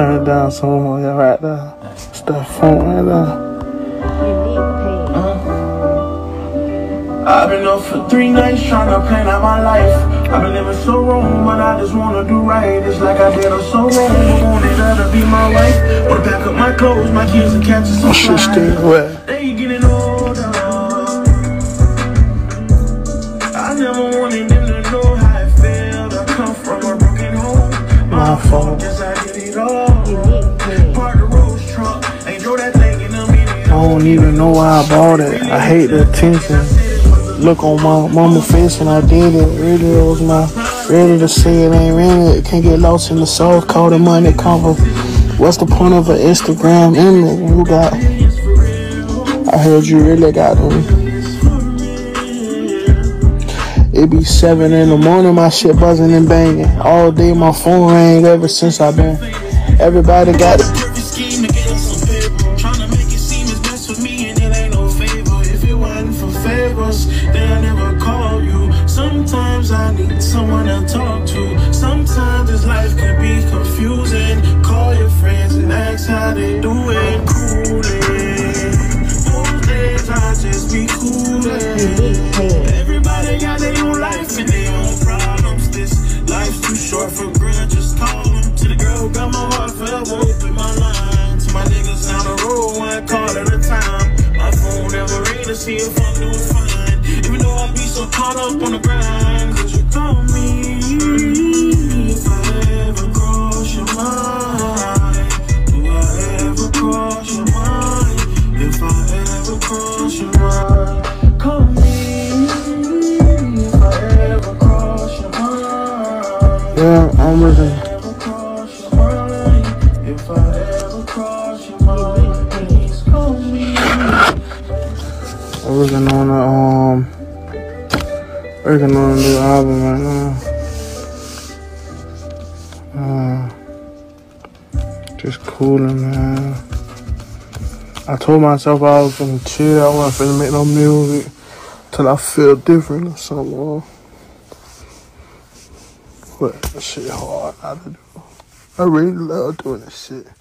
turned down someone right there. It's that phone right there. I've been up for 3 nights trying to plan out my life. I've been living so wrong, but I just wanna do right. It's like I did her so wrong, I wanted her to be my wife. Wanna pack up my clothes, my kids and catch some flies. They getting older. I never wanted them to know how it felt. I come from a broken home. My fault. Guess I did it all. Parked the Rolls truck, ain't drove that thing in a minute. I don't even know why I bought it. I hate the attention. Look on my mama face when I did it. Really, it was my ready to say it ain't rented. Can't get lost in the soul. Call the money cover. What's the point of an Instagram image? You got. I heard you really got them. It be 7 in the morning. My shit buzzing and banging all day. My phone rang ever since I been. Everybody got it. I need someone to talk to. Sometimes this life can be confusing. Call your friends and ask how they doing. Coolin', most days I just be coolin'. Everybody got their own life and their own problems. This life's too short for grudge, just call them. To the girl who got my heart forever open my line. To my niggas down the road, one call at a time. My phone never ring to see if I'm doing fine. Even though I be so caught up on the grind. Yeah, I'm with it. If I ever cross your mind, please call me. I'm working on a new album right now. Just cooling, man. I told myself I was gonna chill. I wasn't finna make no music till I feel different or something. But that shit hard not to do. I really love doing this shit.